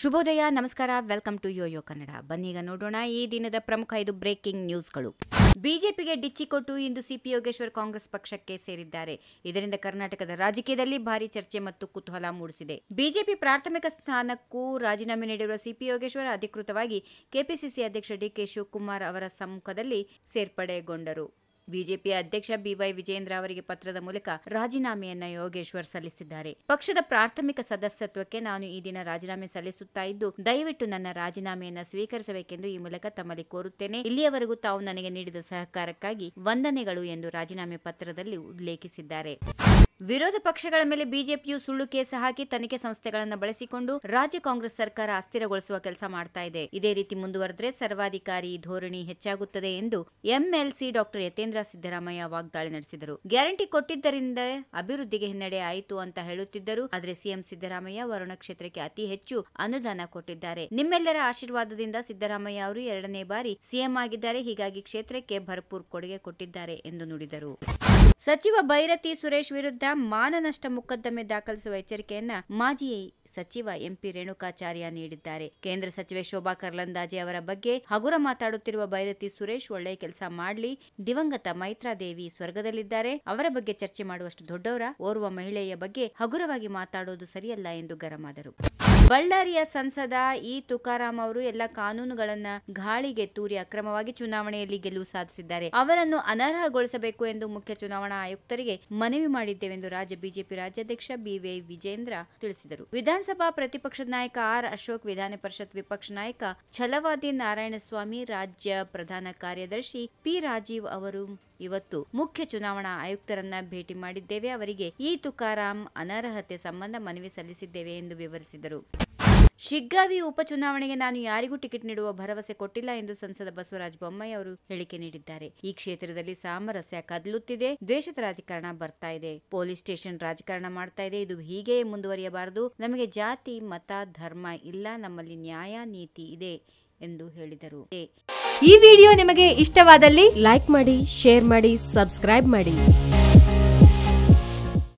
ಶುಭೋದಯ ನಮಸ್ಕಾರ welcome to Yoyo Kannada ಬನ್ನಿಗ ನೋಡೋಣ ಈ ದಿನದ ಪ್ರಮುಖ ಐದು ಬ್ರೇಕಿಂಗ್ ನ್ಯೂಸ್ಗಳು ಬಿಜೆಪಿಗೆ ಡಿಚ್ಚಿಕೊಟ್ಟು ಇಂದು ಸಿಪಿ ಯೋಗೇಶ್ವರ್ ಕಾಂಗ್ರೆಸ್ ಪಕ್ಷಕ್ಕೆ ಸೇರಿದ್ದಾರೆ ಇದರಿಂದ ಕರ್ನಾಟಕದ ರಾಜಕೀಯದಲ್ಲಿ ಭಾರಿ ಚರ್ಚೆ ಮತ್ತು ಕುತೂಹಲ ಮೂಡಿಸಿದೆ ಬಿಜೆಪಿ ಪ್ರಾಥಮಿಕ ಸ್ಥಾನಕ್ಕೂ ರಾಜೀನಾಮೆ ನೀಡಿರುವ ಸಿಪಿ ಯೋಗೇಶ್ವರ್ ಅಧಿಕೃತವಾಗಿ ಕೆಪಿಸಿಸಿ ಅಧ್ಯಕ್ಷ ಡಿಕೆ ಶಿವಕುಮಾರ್ ಅವರ ಸಮ್ಮುಖದಲ್ಲಿ ಸೇರ್ಪಡೆಗೊಂಡರು ಬಿಜೆಪಿ ಅಧ್ಯಕ್ಷ ಬಿ.ವೈ. ವಿಜೇಂದ್ರ ಅವರಿಗೆ ಪತ್ರದ ಮೂಲಕ ರಾಜೀನಾಮೆಯನ್ನು ಯೋಗೇಶ್ವರ್ ಸಲ್ಲಿಸಿದ್ದಾರೆ ಪಕ್ಷದ ಪ್ರಾಥಮಿಕ ಸದಸ್ಯತ್ವಕ್ಕೆ ನಾನು ಈ ದಿನ ರಾಜೀನಾಮೆ ಸಲ್ಲಿಸುತ್ತಾ ಇದ್ದು ದಯವಿಟ್ಟು ನನ್ನ ರಾಜೀನಾಮೆಯನ್ನು ಸ್ವೀಕರಿಸಬೇಕೆಂದು ಈ ಮೂಲಕ ತಮ್ಮಲ್ಲಿ ಕೋರುತ್ತೇನೆ ಇಲ್ಲಿಯವರೆಗೂ ತಾವು ನನಗೆ ನೀಡಿದ ಸಹಕಾರಕ್ಕಾಗಿ ವಂದನೆಗಳು ಎಂದು ರಾಜೀನಾಮೆ ಪತ್ರದಲ್ಲಿ ಉಲ್ಲೇಖಿಸಿದ್ದಾರೆ ವಿರೋಧ ಪಕ್ಷಗಳ ಮೇಲೆ ಬಿಜೆಪಿಯು ಸುಳ್ಳು ಕೇಸ್ ಹಾಕಿ ತನಿಖೆ ಸಂಸ್ಥೆಗಳನ್ನು ಬಳಸಿಕೊಂಡು ರಾಜ್ಯ ಕಾಂಗ್ರೆಸ್ ಸರ್ಕಾರ ಅಸ್ಥಿರಗೊಳಿಸುವ ಕೆಲಸ ಮಾಡ್ತಾ ಇದೆ ಇದೇ ರೀತಿ ಮುಂದುವರೆದರೆ ಸರ್ವಾಧಿಕಾರಿ ಧೋರಣೆ ಹೆಚ್ಚಾಗುತ್ತದೆ ಎಂದು ಎಂಎಲ್ಸಿ ಡಾಕ್ಟರ್ ಯತೇಂದ್ರ ಸಿದ್ದರಾಮಯ್ಯ ವಾಗ್ದಾಳಿ ನಡೆಸಿದರು ಗ್ಯಾರಂಟಿ ಕೊಟ್ಟಿದ್ದರಿಂದ ಅಭಿವೃದ್ಧಿಗೆ ಹಿನ್ನಡೆ ಆಯಿತು ಅಂತ ಹೇಳುತ್ತಿದ್ದರು ಆದರೆ ಸಿಎಂ ಸಿದ್ದರಾಮಯ್ಯ ವರುಣ ಕ್ಷೇತ್ರಕ್ಕೆ ಅತಿ ಹೆಚ್ಚು ಅನುದಾನ ಕೊಟ್ಟಿದ್ದಾರೆ ನಿಮ್ಮೆಲ್ಲರ ಆಶೀರ್ವಾದದಿಂದ ಸಿದ್ದರಾಮಯ್ಯ ಅವರು ಎರಡನೇ ಬಾರಿ ಸಿಎಂ ಆಗಿದ್ದಾರೆ ಹೀಗಾಗಿ ಕ್ಷೇತ್ರಕ್ಕೆ ಭರ್ಪೂರ್ ಕೊಡುಗೆ ಕೊಟ್ಟಿದ್ದಾರೆ ಎಂದು ನುಡಿದರು ಸಚಿವ ಬೈರತಿ ಸುರೇಶ್ ವಿರುದ್ಧ ಮಾನನಷ್ಟ ಮೊಕದ್ದಮೆ ದಾಖಲಿಸುವ ಎಚ್ಚರಿಕೆಯನ್ನ ಮಾಜಿ ಸಚಿವ ಎಂಪಿ ರೇಣುಕಾ ಚಾರ್ಯ ನೀಡಿದ್ದಾರೆ ಕೇಂದ್ರ ಸಚಿವೆ ಶೋಭಾ ಕರ್ಲಾಂದಾಜಿ ಅವರ ಬಗ್ಗೆ ಹಗುರ ಮಾತಾಡುತ್ತಿರುವ ಬೈರತಿ ಸುರೇಶ್ ಒಳ್ಳೆಯ ಕೆಲಸ ಮಾಡಲಿ ದಿವಂಗತ ಮೈತ್ರಾದೇವಿ ಸ್ವರ್ಗದಲ್ಲಿದ್ದಾರೆ ಅವರ ಬಗ್ಗೆ ಚರ್ಚೆ ಮಾಡುವಷ್ಟು ದೊಡ್ಡವರ ಓರ್ವ ಮಹಿಳೆಯ ಬಗ್ಗೆ ಹಗುರವಾಗಿ ಮಾತಾಡೋದು ಸರಿಯಲ್ಲ ಎಂದು ಗರಮಾದರು ಬಳ್ಳಾರಿಯ ಸಂಸದ ಇ ತುಕಾರಾಂ ಅವರು ಎಲ್ಲ ಕಾನೂನುಗಳನ್ನ ಗಾಳಿಗೆ ತೂರಿ ಅಕ್ರಮವಾಗಿ ಚುನಾವಣೆಯಲ್ಲಿ ಗೆಲುವು ಸಾಧಿಸಿದ್ದಾರೆ ಅವರನ್ನು ಅನರ್ಹಗೊಳಿಸಬೇಕು ಎಂದು ಮುಖ್ಯ ಚುನಾವಣಾ ಆಯುಕ್ತರಿಗೆ ಮನವಿ ಮಾಡಿದ್ದೇವೆಂದು ರಾಜ್ಯ ಬಿಜೆಪಿ ರಾಜ್ಯಾಧ್ಯಕ್ಷ ಬಿ.ವೈ. ವಿಜೇಂದ್ರ ತಿಳಿಸಿದರು ವಿಧಾನಸಭಾ ಪ್ರತಿಪಕ್ಷದ ನಾಯಕ ಆರ್ ಅಶೋಕ್ ವಿಧಾನ ಪರಿಷತ್ ವಿಪಕ್ಷ ನಾಯಕ ಛಲವಾದಿ ನಾರಾಯಣಸ್ವಾಮಿ ರಾಜ್ಯ ಪ್ರಧಾನ ಕಾರ್ಯದರ್ಶಿ ಪಿ ರಾಜೀವ್ ಅವರು ಇವತ್ತು ಮುಖ್ಯ ಚುನಾವಣಾ ಆಯುಕ್ತರನ್ನ ಭೇಟಿ ಮಾಡಿದ್ದೇವೆ ಅವರಿಗೆ ಇ ತುಕಾರಾಂ ಅನರ್ಹತೆ ಸಂಬಂಧ ಮನವಿ ಸಲ್ಲಿಸಿದ್ದೇವೆ ಎಂದು ವಿವರಿಸಿದರು ಶಿಗ್ಗಾವಿ ಉಪಚುನಾವಣೆಗೆ ನಾನು ಯಾರಿಗೂ ಟಿಕೆಟ್ ನೀಡುವ ಭರವಸೆ ಕೊಟ್ಟಿಲ್ಲ ಎಂದು ಸಂಸದ ಬಸವರಾಜ ಬೊಮ್ಮಾಯಿ ಅವರು ಹೇಳಿಕೆ ನೀಡಿದ್ದಾರೆ ಈ ಕ್ಷೇತ್ರದಲ್ಲಿ ಸಾಮರಸ್ಯ ಕದಲುತ್ತಿದೆ ದ್ವೇಷದ ರಾಜಕಾರಣ ಬರ್ತಾ ಇದೆ ಪೊಲೀಸ್ ಸ್ಟೇಷನ್ ರಾಜಕಾರಣ ಮಾಡ್ತಾ ಇದೆ ಇದು ಹೀಗೆ ಮುಂದುವರಿಯಬಾರದು ನಮಗೆ ಜಾತಿ ಮತ ಧರ್ಮ ಇಲ್ಲ ನಮ್ಮಲ್ಲಿ ನ್ಯಾಯ ನೀತಿ ಇದೆ ಎಂದು ಹೇಳಿದರು ಈ ವಿಡಿಯೋ ನಿಮಗೆ ಇಷ್ಟವಾದಲ್ಲಿ ಲೈಕ್ ಮಾಡಿ ಶೇರ್ ಮಾಡಿ ಸಬ್ಸ್ಕ್ರೈಬ್ ಮಾಡಿ